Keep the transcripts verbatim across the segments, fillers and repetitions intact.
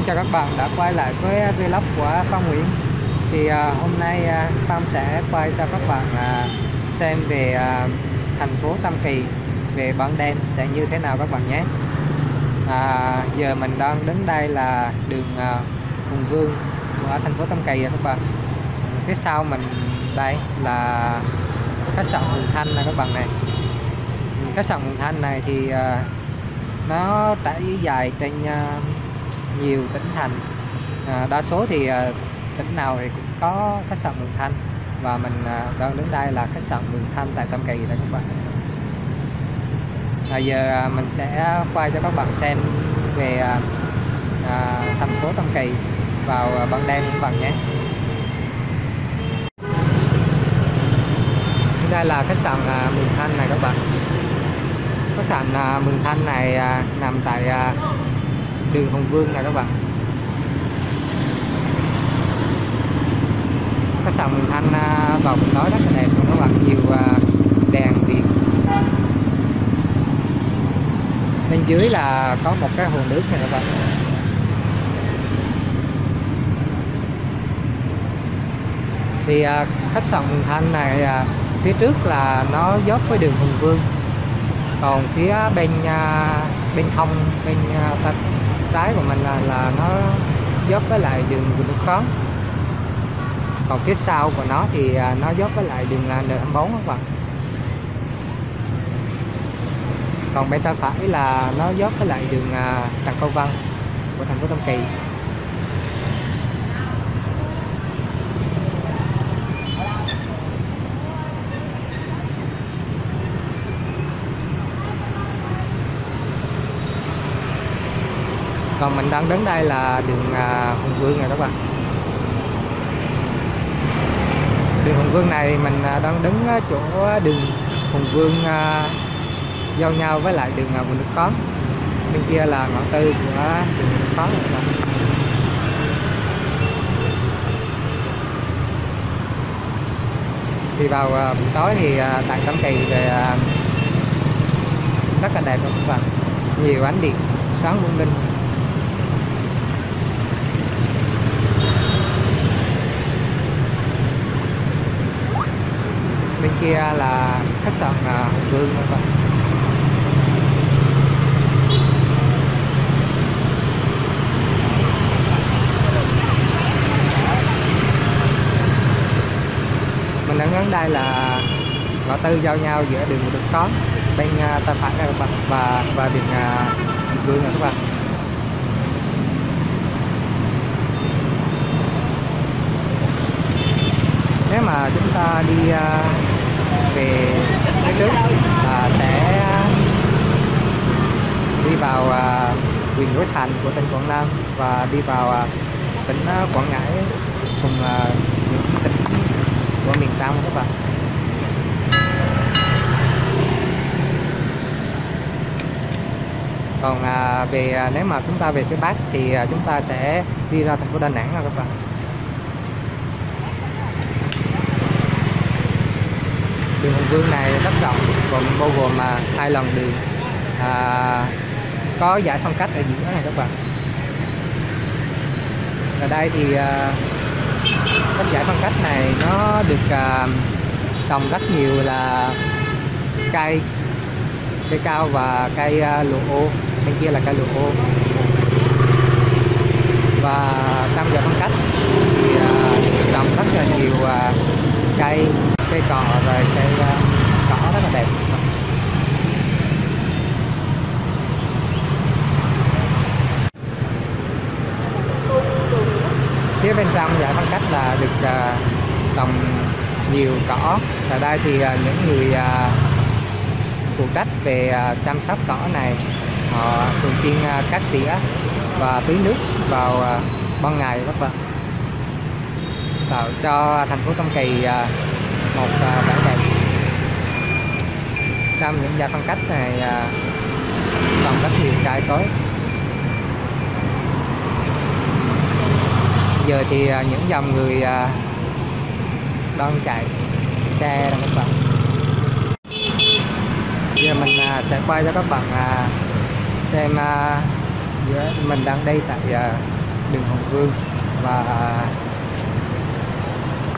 Xin chào các bạn đã quay lại với vlog của Phong Nguyễn. Thì à, hôm nay à, Tam sẽ quay cho các bạn à, xem về à, thành phố Tam Kỳ về ban đêm sẽ như thế nào các bạn nhé. à, Giờ mình đang đến đây là đường à, Hùng Vương của thành phố Tam Kỳ rồi các bạn. Phía sau mình đây là khách sạn Mường Thanh này các bạn này. Khách sạn Mường Thanh này thì à, nó trải dài trên à, nhiều tỉnh thành, à, đa số thì à, tỉnh nào thì cũng có khách sạn Mường Thanh, và mình à, đang đến đây là khách sạn Mường Thanh tại Tam Kỳ đây các bạn. Bây à, giờ à, mình sẽ quay cho các bạn xem về à, à, thành phố Tam Kỳ vào à, ban đêm các bạn nhé. Đây là khách sạn à, Mường Thanh này các bạn. Khách sạn à, Mường Thanh này à, nằm tại à, đường Hùng Vương này các bạn. Khách sạn Mường Thanh vào buổi tối rất là đẹp luôn các bạn, nhiều đèn điện. Bên dưới là có một cái hồ nước này các bạn. Thì khách sạn Mường Thanh này phía trước là nó giáp với đường Hùng Vương, còn phía bên bên hông bên ta, trái của mình là, là nó giáp với lại đường Ngụy Đức Cống, còn phía sau của nó thì nó giáp với lại đường là N hai mươi bốn các bạn. Còn bên tay phải là nó giáp với lại đường Trần Cao Vân của thành phố Tam Kỳ. Còn mình đang đến đây là đường à, Hùng Vương này các bạn. Đường Hùng Vương này mình à, đang đứng chỗ đường Hùng Vương à, giao nhau với lại đường Ngụy Đức Cống. Bên kia là ngõ tư của đường Ngụy Đức Cống này các bạn. Thì vào à, buổi tối thì à, tại Tam Kỳ về à, rất là đẹp các bạn. Nhiều ánh điện sáng lung linh. Bên kia là khách sạn Hùng Vương các bạn. Mình đang đứng đây là ngõ tư giao nhau giữa đường Ngụy Đức Cống bên tay phải này các bạn và và đường Hùng Vương này các bạn. Nếu mà chúng ta đi về phía trước là sẽ đi vào huyện Núi Thành của tỉnh Quảng Nam và đi vào tỉnh Quảng Ngãi cùng những tỉnh của miền Nam các bạn. Còn về nếu mà chúng ta về phía Bắc thì chúng ta sẽ đi ra thành phố Đà Nẵng các bạn. Đường Hùng Vương này rất rộng, gồm bao gồm mà hai lần đường, à, có giải phân cách ở giữa này các bạn. Ở đây thì à, các giải phân cách này nó được à, trồng rất nhiều là cây cây cao và cây à, lụa ô. Bên kia là cây lụa ô và trong giải phân cách thì à, được trồng rất là nhiều à, cây cây cỏ rồi cây cỏ rất là đẹp. Phía bên trong giải phân cách là được trồng nhiều cỏ. Ở đây thì những người phụ trách về chăm sóc cỏ này họ thường xuyên cắt tỉa và tưới nước vào ban ngày các bạn, tạo cho thành phố Tam Kỳ một vẻ đẹp. Trong những giải phân cách này còn rất nhiều cây cối. Giờ thì những dòng người đang chạy xe các bạn. Giờ mình sẽ quay cho các bạn xem mình đang đi tại đường Hùng Vương và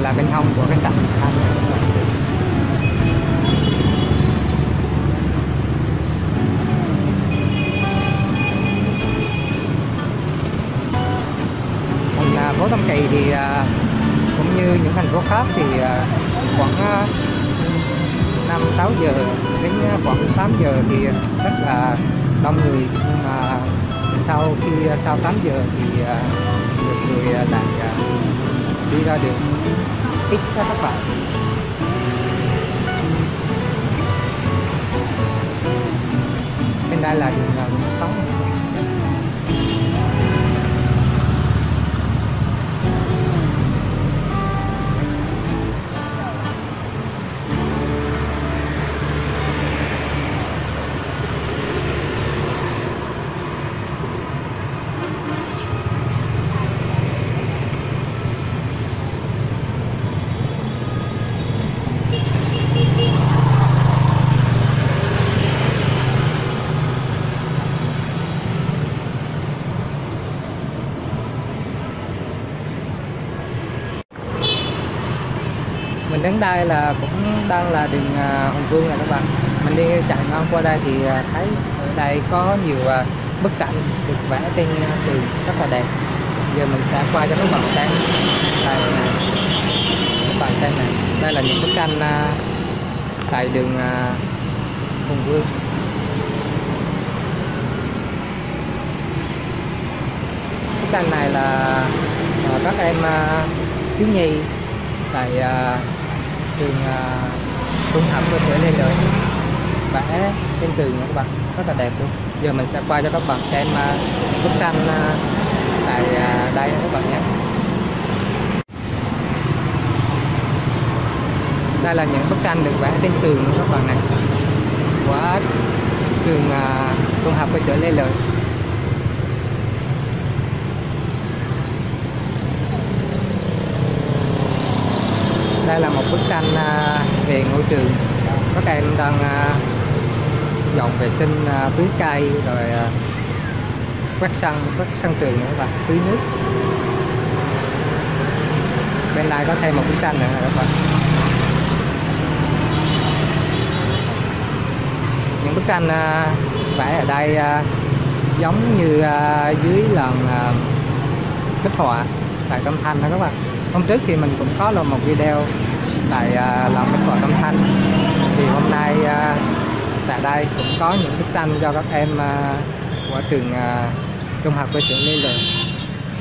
Là bên hông của cái sảnh Thanh. Còn à, phố Tam Kỳ thì à, cũng như những thành phố khác thì à, khoảng à, năm sáu giờ đến khoảng tám giờ thì rất là đông người, nhưng mà sau khi sau tám giờ thì à, được người lại à, đi ra đường ít ra các bạn. Bên đây là đường Nguyễn Hoàng. Mình đến đây là cũng đang là đường Hùng Vương này các bạn. Mình đi chạy ngang qua đây thì thấy ở đây có nhiều bức cảnh được vẽ trên tường rất là đẹp. Giờ mình sẽ qua cho các bạn xem đây này. Các bạn xem này, đây là những bức tranh tại đường Hùng Vương. Bức tranh này là các em thiếu nhi tại trường trung học cơ sở Lê Lợi vẽ trên tường các bạn, rất là đẹp luôn. Giờ mình sẽ qua cho các bạn xem uh, bức tranh uh, tại uh, đây các bạn nhé. Đây là những bức tranh được vẽ trên tường các bạn này, của trường uh, trung học cơ sở Lê Lợi. Đây là một bức tranh về ngôi trường, các em đang dọn vệ sinh tưới cây rồi quét sân, quét sân trường nữa và tưới nước. Bên đây có thêm một bức tranh nữa các bạn. Những bức tranh vẽ ở đây giống như dưới làng bích họa tại Cẩm Thanh đó các bạn. Hôm trước thì mình cũng có làm một video tại uh, làng bích họa Cẩm Thanh, thì hôm nay uh, tại đây cũng có những bức tranh do các em uh, của trường uh, trung học cơ sở Lê Lợi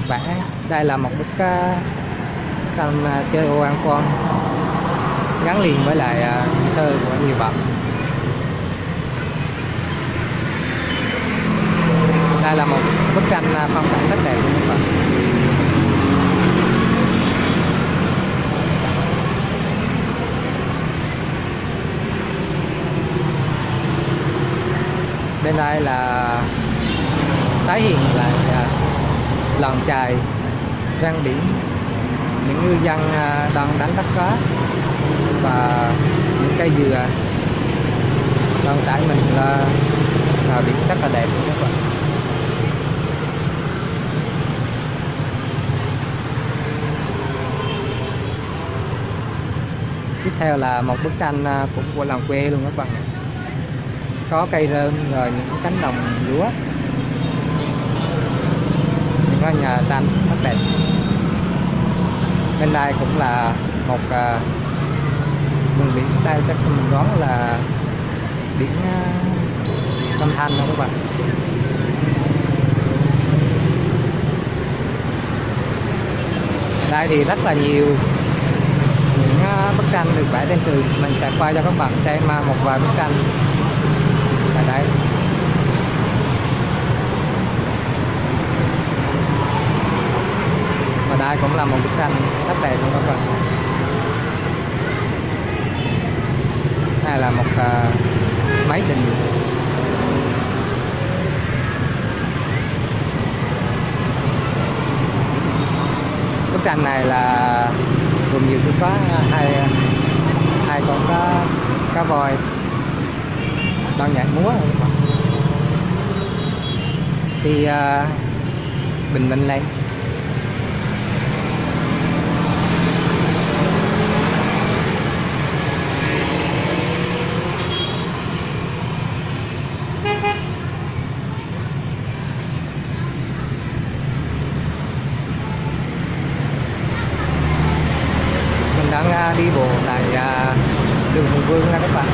vẽ. Đây là một bức uh, tranh uh, chơi ô ăn quan gắn liền với lại uh, thơ của nhiều bạn. Đây là một bức tranh uh, phong cảnh rất đẹp của các bạn. Bên đây là tái hiện lại làng chài ven biển, những ngư dân đang đánh bắt cá và những cây dừa đang trải mình là, là biển rất là đẹp các bạn. Tiếp theo là một bức tranh cũng của làng quê luôn các bạn, có cây rơm rồi những cánh đồng lúa, những ngôi nhà tranh rất đẹp. Bên đây cũng là một uh, vùng biển, đây chắc mình đoán là biển uh, Cẩm Thanh đó các bạn. Đây thì rất là nhiều những bức tranh được vẽ trên tường, mình sẽ quay cho các bạn xem một vài bức tranh ở đây. Và đây cũng là một bức tranh rất đẹp luôn các bạn. Đây là một uh, máy trình. Bức tranh này là gồm nhiều thứ có hai hai con cá cá voi đang nhảy múa. Thì uh, bình minh lên. Đang đi bộ tại đường Hùng Vương nha các bạn.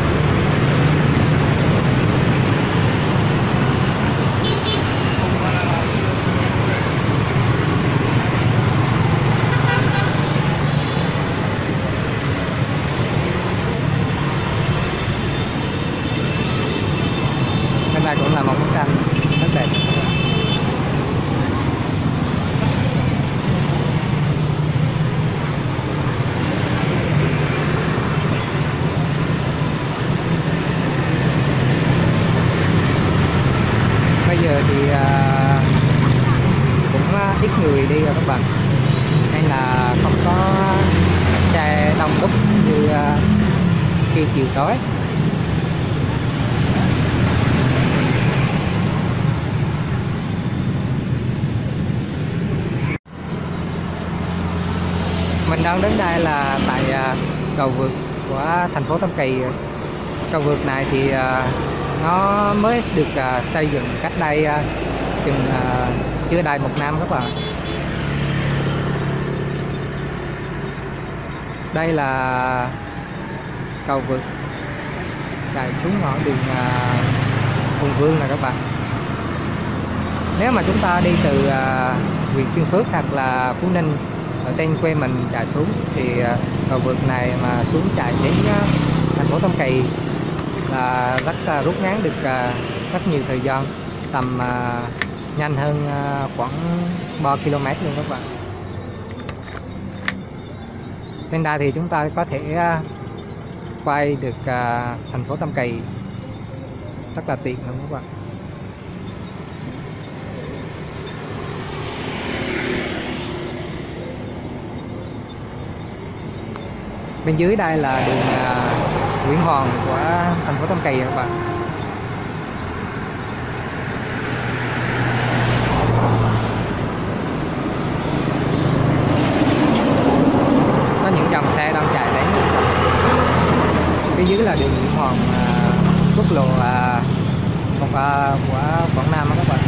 Bên này cũng là một bức tranh rất đẹp. Ít người đi rồi các bạn, hay là không có xe đông đúc như khi chiều tối. Mình đang đến đây là tại cầu vượt của thành phố Tam Kỳ. Cầu vượt này thì nó mới được xây dựng cách đây chừng chưa đầy một năm các bạn. Đây là cầu vượt chạy xuống ngõ đường Hùng Vương này các bạn. Nếu mà chúng ta đi từ huyện Tiên Phước hoặc là Phú Ninh ở trên quê mình chạy xuống thì cầu vượt này mà xuống chạy đến thành phố Tam Kỳ là rất rút ngắn được rất nhiều thời gian, tầm nhanh hơn khoảng ba ki lô mét luôn các bạn. Bên đây thì chúng ta có thể quay được thành phố Tam Kỳ rất là tiện luôn các bạn. Bên dưới đây là đường Nguyễn Hoàng của thành phố Tam Kỳ các bạn. Dưới là đường Nguyễn Hoàng, quốc lộ một của Quảng Nam các bạn.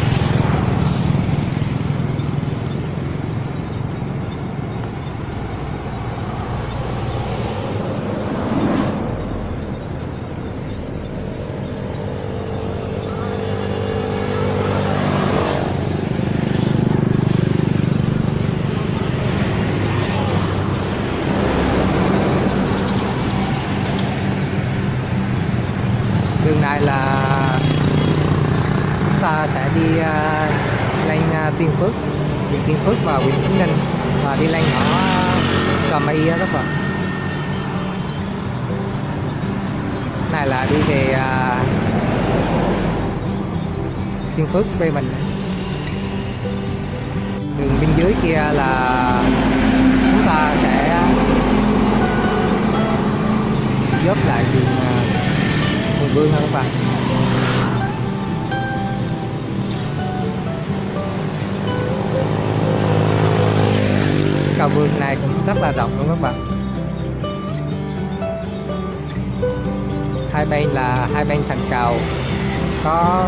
Đây là chúng ta sẽ đi uh, lên uh, Tiên Phước, huyện Tiên Phước và huyện Phú Ninh, và đi lên ngõ Đà Mai các bạn. Này là đi về uh, Tiên Phước về mình. Đường bên dưới kia là chúng ta sẽ dốc lại đường uh, Hùng Vương các bạn. Cầu vượt này cũng rất là rộng luôn các bạn. Hai bên là hai bên thành cầu có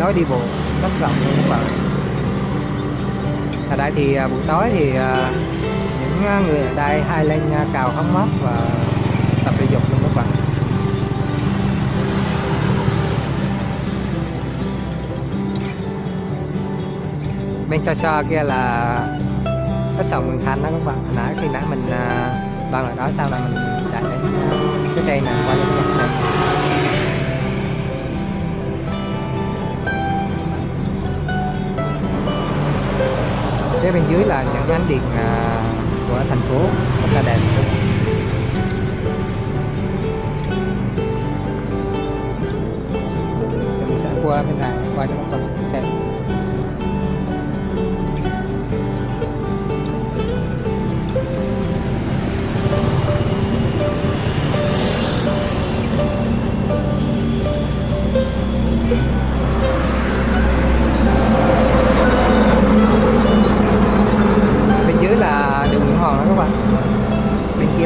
lối đi bộ rất rộng luôn các bạn. Ở đây thì buổi tối thì những người ở đây hay lên cầu hóng mát và tập thể dục luôn các bạn. bên xa xa kia là khách sạn Mường Thanh đó các bạn. Hồi nãy khi nãy mình bằng ở đó, sau là mình chạy đến cái cây này qua bên Quảng Nam. Phía bên dưới là những ánh điện của thành phố rất là đẹp. Mình sẽ qua bên này qua cho các bạn xem.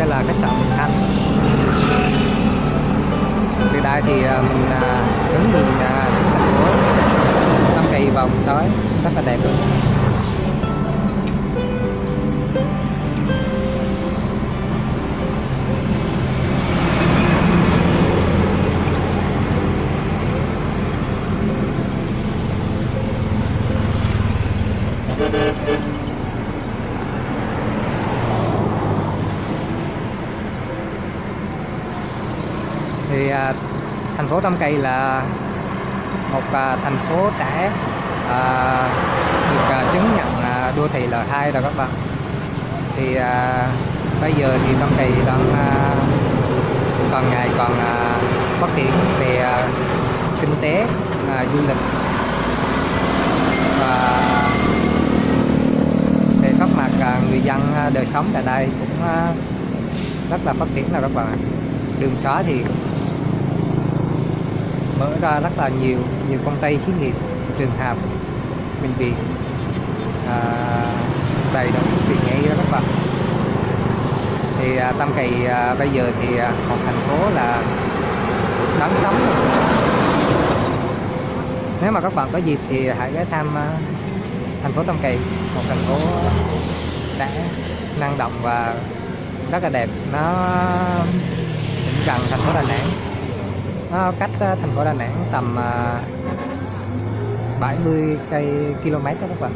Là khách sạn Mường Thanh. Từ đây thì mình hướng đường Tam Kỳ vào buổi tối rất là đẹp luôn. Thì à, thành phố Tam Kỳ là một à, thành phố trẻ à, được à, chứng nhận à, đô thị L hai rồi các bạn. Thì à, bây giờ thì Tam Kỳ đang à, còn ngày còn à, phát triển về à, kinh tế, à, du lịch và về các mặt à, người dân à, đời sống tại đây cũng à, rất là phát triển rồi các bạn. Đường xá thì mở ra rất là nhiều, nhiều công ty, xí nghiệp, trường học, bệnh viện à, đầy đủ tiện nghi đó các bạn. Thì à, Tam Kỳ à, bây giờ thì à, một thành phố là đáng sống. Nếu mà các bạn có dịp thì hãy ghé thăm à, thành phố Tam Kỳ, một thành phố đã năng động và rất là đẹp. Nó gần thành phố Đà Nẵng, nó cách thành phố Đà Nẵng tầm bảy mươi cây km đó các bạn.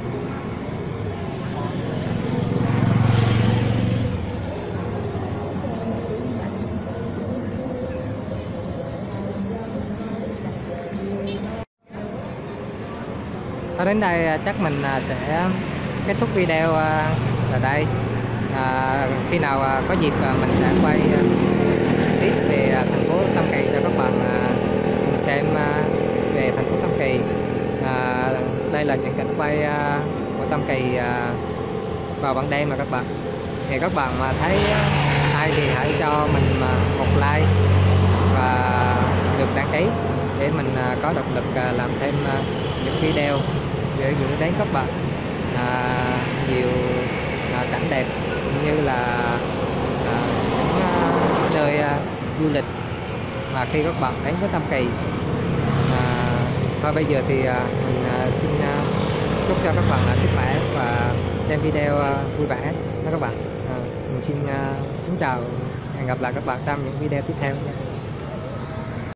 Và đến đây chắc mình sẽ kết thúc video ở đây. À, khi nào có dịp mình sẽ quay tiếp về thành phố Tam Kỳ cho các bạn xem về thành phố Tam Kỳ. À, đây là những cảnh quay của Tam Kỳ vào ban đêm mà các bạn. Thì các bạn mà thấy hay thì hãy cho mình một like và được đăng ký để mình có động lực làm thêm những video để gửi đến các bạn à, nhiều cảnh đẹp như là à, những à, nơi à, du lịch mà khi các bạn đến với Tam Kỳ. À, thôi bây giờ thì à, mình à, xin à, chúc cho các bạn là sức khỏe và xem video à, vui vẻ đó các bạn. À, mình xin à, kính chào, hẹn gặp lại các bạn trong những video tiếp theo.